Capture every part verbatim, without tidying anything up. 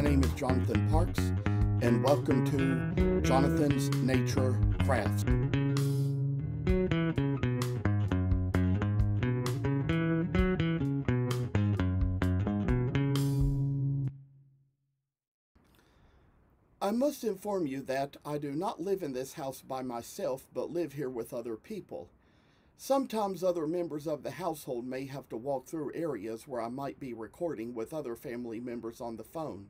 My name is Jonathan Parks, and welcome to Jonathan's Nature Crafts. I must inform you that I do not live in this house by myself, but live here with other people. Sometimes other members of the household may have to walk through areas where I might be recording with other family members on the phone.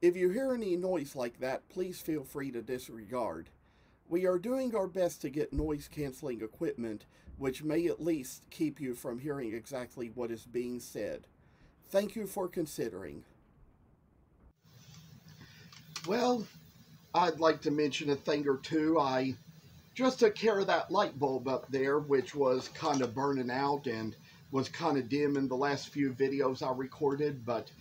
If you hear any noise like that, please feel free to disregard. We are doing our best to get noise-canceling equipment, which may at least keep you from hearing exactly what is being said. Thank you for considering. Well, I'd like to mention a thing or two. I just took care of that light bulb up there, which was kind of burning out and was kind of dim in the last few videos I recorded, but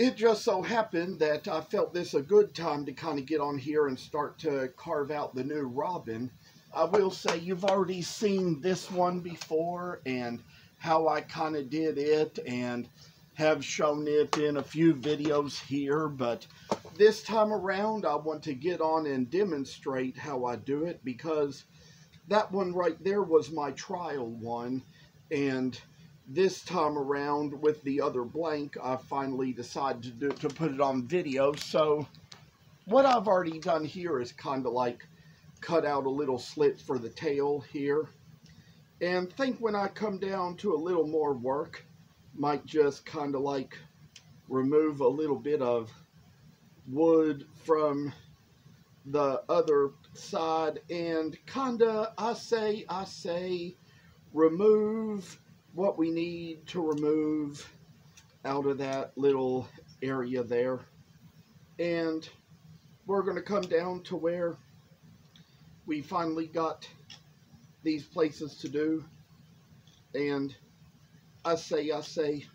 it just so happened that I felt this a good time to kind of get on here and start to carve out the new robin. I will say you've already seen this one before and how I kind of did it and have shown it in a few videos here, but this time around, I want to get on and demonstrate how I do it, because that one right there was my trial one, and this time around with the other blank, I finally decided to, do, to put it on video. So what I've already done here is kind of like cut out a little slit for the tail here, and think when I come down to a little more work, might just kind of like remove a little bit of wood from the other side and kinda I say I say remove what we need to remove out of that little area there, and we're gonna come down to where we finally got these places to do, and I say I say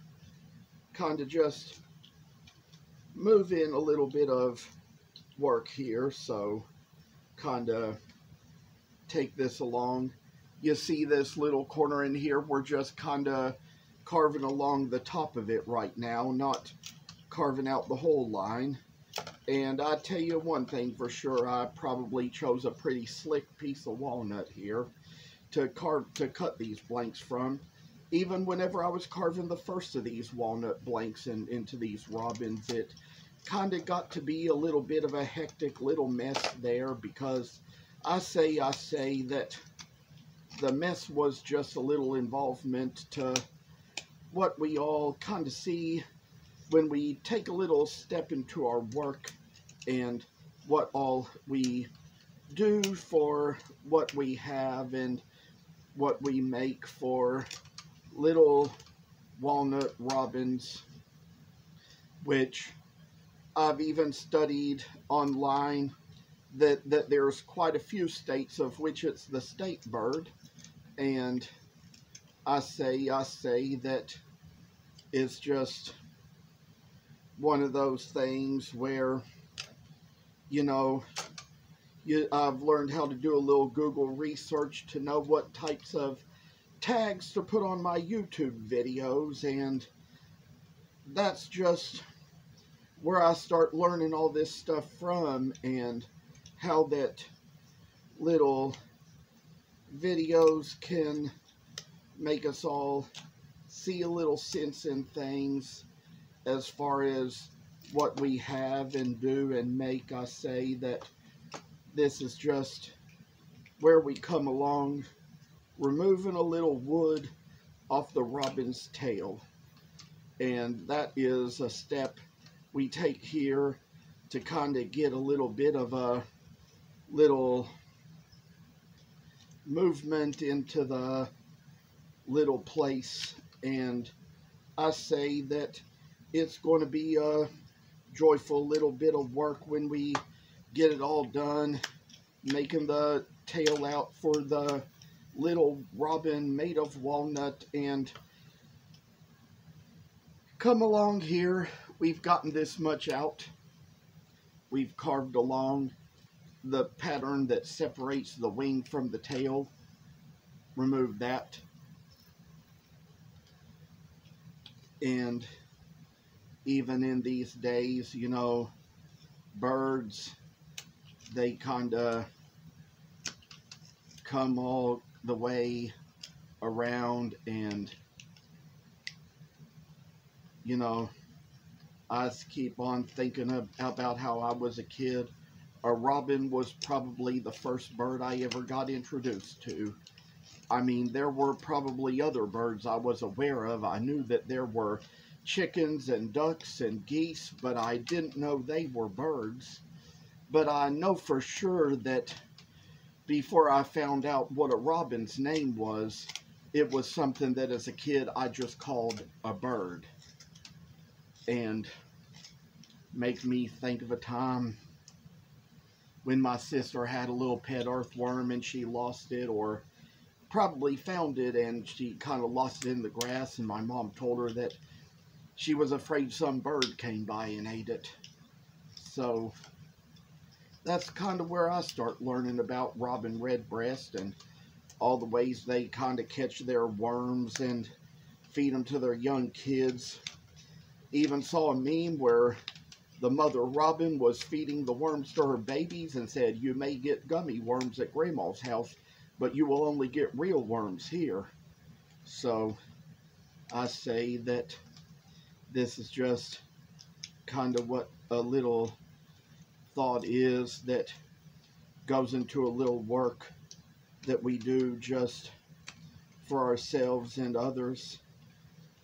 kinda just move in a little bit of work here, so kind of take this along. You see this little corner in here, we're just kind of carving along the top of it right now, not carving out the whole line. And I tell you one thing for sure, I probably chose a pretty slick piece of walnut here to carve to cut these blanks from. Even whenever I was carving the first of these walnut blanks and into these robins, it kind of got to be a little bit of a hectic little mess there, because I say, I say that the mess was just a little involvement to what we all kind of see when we take a little step into our work and what all we do for what we have and what we make for little walnut robins, which I've even studied online that, that there's quite a few states of which it's the state bird, and I say, I say that it's just one of those things where, you know, you, I've learned how to do a little Google research to know what types of tags to put on my YouTube videos, and that's just where I start learning all this stuff from, and how that little videos can make us all see a little sense in things as far as what we have and do and make. I say that this is just where we come along, removing a little wood off the robin's tail, and that is a step we take here to kind of get a little bit of a little movement into the little place, and I say that it's going to be a joyful little bit of work when we get it all done, making the tail out for the little robin made of walnut. And come along here, we've gotten this much out, we've carved along the pattern that separates the wing from the tail, remove that, and even in these days, you know, birds, they kind of come all the way around, and, you know, I keep on thinking of, about how I was a kid. A robin was probably the first bird I ever got introduced to. I mean, there were probably other birds I was aware of. I knew that there were chickens and ducks and geese, but I didn't know they were birds. But I know for sure that before I found out what a robin's name was, it was something that as a kid I just called a bird. And make me think of a time when my sister had a little pet earthworm and she lost it, or probably found it and she kind of lost it in the grass, and my mom told her that she was afraid some bird came by and ate it. So that's kind of where I start learning about Robin Redbreast and all the ways they kind of catch their worms and feed them to their young kids. Even saw a meme where the mother robin was feeding the worms to her babies and said, "You may get gummy worms at Grandma's house, but you will only get real worms here." So I say that this is just kind of what a little thought is that goes into a little work that we do just for ourselves and others.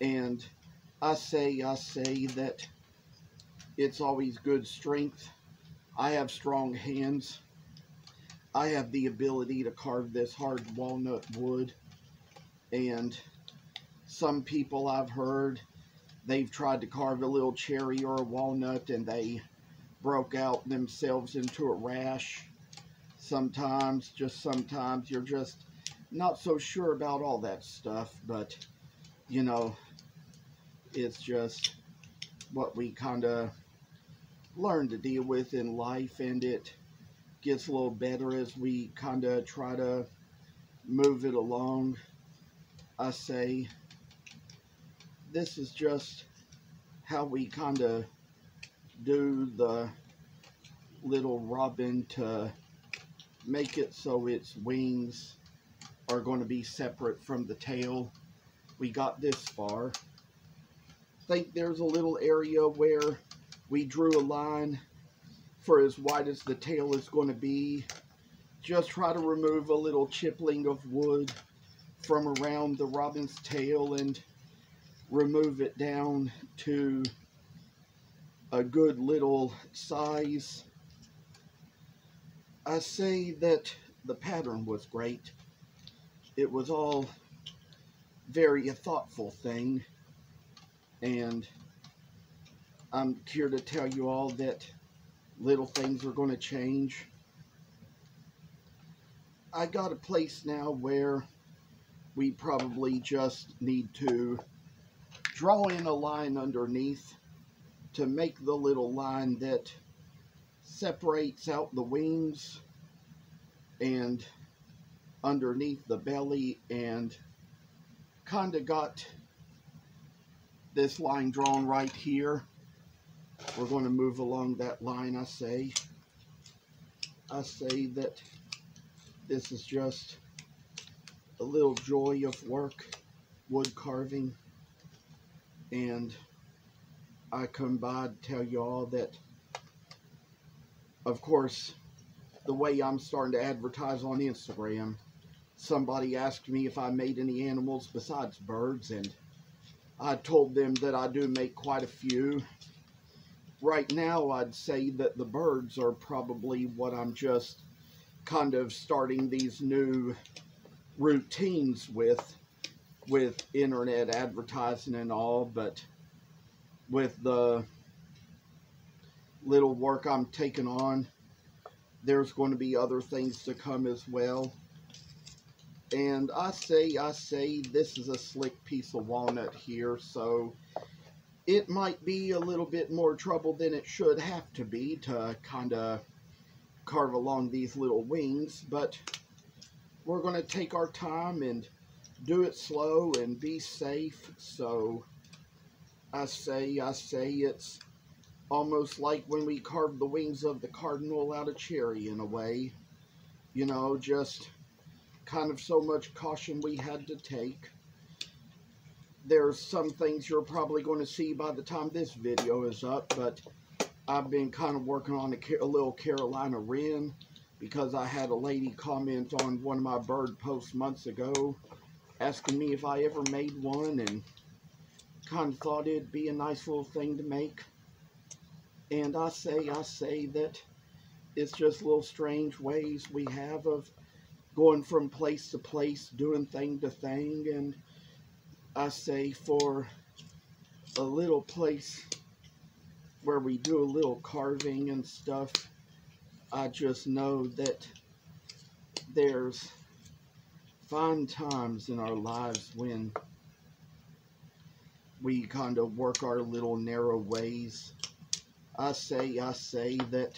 And I say, I say that it's always good strength. I have strong hands. I have the ability to carve this hard walnut wood, and some people I've heard, they've tried to carve a little cherry or a walnut and they broke out themselves into a rash. Sometimes, just sometimes, you're just not so sure about all that stuff, but, you know, it's just what we kind of learn to deal with in life, and it gets a little better as we kind of try to move it along. I say this is just how we kind of do the little robin to make it so its wings are going to be separate from the tail. We got this far. I think there's a little area where we drew a line for as wide as the tail is going to be. Just try to remove a little chipping of wood from around the robin's tail and remove it down to a good little size. I say that the pattern was great. It was all very a thoughtful thing, and I'm here to tell you all that little things are going to change. I got a place now where we probably just need to draw in a line underneath to make the little line that separates out the wings and underneath the belly, and kind of got this line drawn right here. We're going to move along that line. I say, I say that this is just a little joy of work, wood carving, and I come by to tell y'all that, of course, the way I'm starting to advertise on Instagram, somebody asked me if I made any animals besides birds, and I told them that I do make quite a few. Right now, I'd say that the birds are probably what I'm just kind of starting these new routines with, with internet advertising and all, but with the little work I'm taking on, there's going to be other things to come as well. And I say, I say, this is a slick piece of walnut here, so it might be a little bit more trouble than it should have to be to kind of carve along these little wings, but we're going to take our time and do it slow and be safe. So I say, I say, it's almost like when we carved the wings of the cardinal out of cherry in a way. You know, just kind of so much caution we had to take. There's some things you're probably going to see by the time this video is up, but I've been kind of working on a, a little Carolina Wren because I had a lady comment on one of my bird posts months ago asking me if I ever made one, and kind of thought it'd be a nice little thing to make. And I say, I say that it's just little strange ways we have of going from place to place, doing thing to thing. And I say for a little place where we do a little carving and stuff, I just know that there's fine times in our lives when we kind of work our little narrow ways. I say, I say that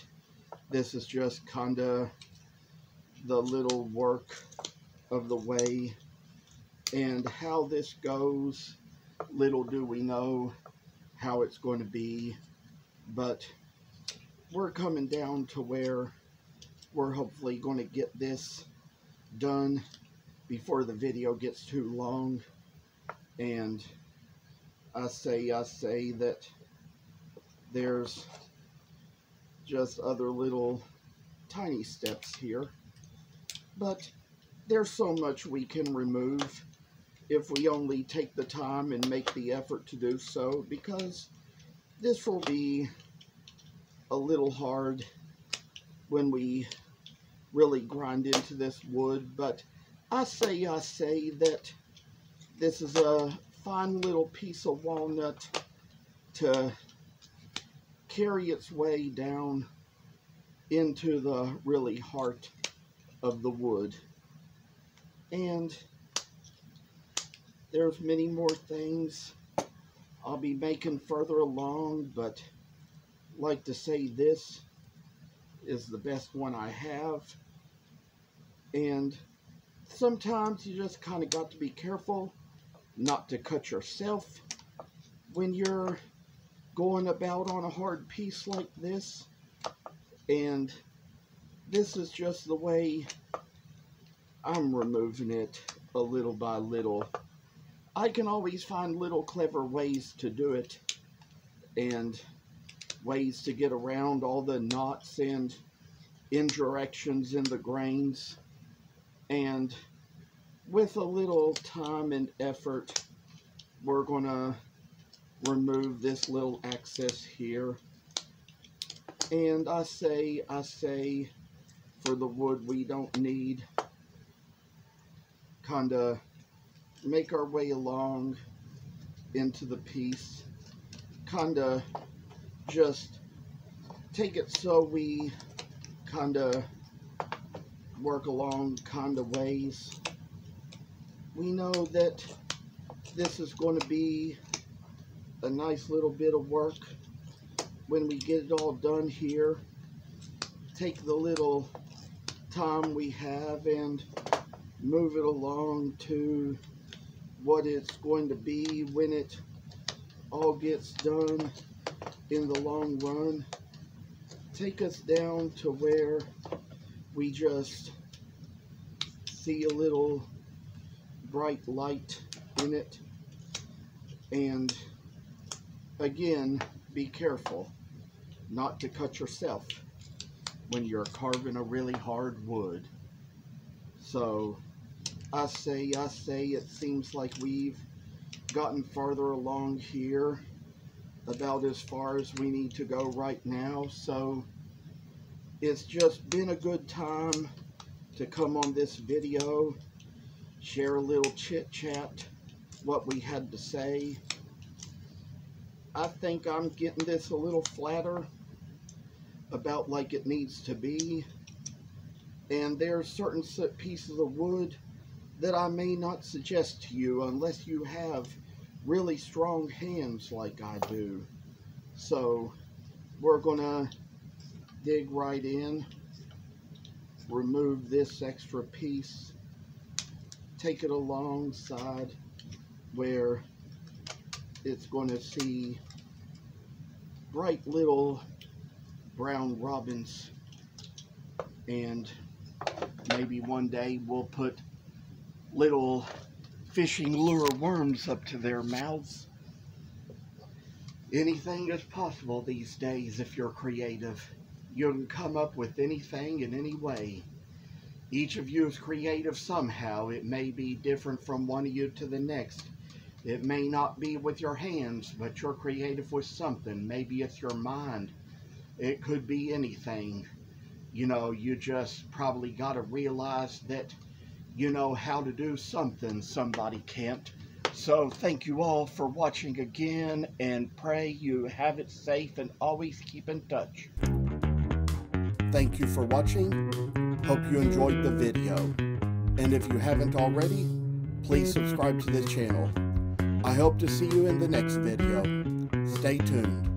this is just kind of the little work of the way. And how this goes, little do we know how it's going to be. But we're coming down to where we're hopefully going to get this done before the video gets too long. And I say, I say that there's just other little tiny steps here, but there's so much we can remove if we only take the time and make the effort to do so, because this will be a little hard when we really grind into this wood. But I say, I say that this is a fine little piece of walnut to carry its way down into the really heart of the wood. And there's many more things I'll be making further along, but I'd like to say this is the best one I have. And sometimes you just kind of got to be careful not to cut yourself when you're going about on a hard piece like this. And this is just the way I'm removing it a little by little. I can always find little clever ways to do it and ways to get around all the knots and indirections in the grains, and with a little time and effort we're gonna remove this little access here. And I say, I say, for the wood we don't need, kinda make our way along into the piece, kinda just take it so we kinda work along kinda ways. We know that this is going to be a nice little bit of work when we get it all done here. Take the little time we have and move it along to what it's going to be when it all gets done in the long run. Take us down to where we just see a little bright light in it. And again, be careful not to cut yourself when you're carving a really hard wood. So I say, I say, it seems like we've gotten farther along here, about as far as we need to go right now. So it's just been a good time to come on this video, share a little chit chat, what we had to say. I think I'm getting this a little flatter, about like it needs to be. And there are certain pieces of wood that I may not suggest to you unless you have really strong hands like I do. So we're gonna dig right in, remove this extra piece, take it alongside where it's going to see bright little brown robins, and maybe one day we'll put little fishing lure worms up to their mouths. Anything is possible these days if you're creative. You can come up with anything in any way. Each of you is creative somehow. It may be different from one of you to the next. It may not be with your hands, but you're creative with something. Maybe it's your mind. It could be anything. You know, you just probably got to realize that you know how to do something somebody can't. So thank you all for watching again, and pray you have it safe and always keep in touch. Thank you for watching. Hope you enjoyed the video. And if you haven't already, please subscribe to this channel. I hope to see you in the next video. Stay tuned.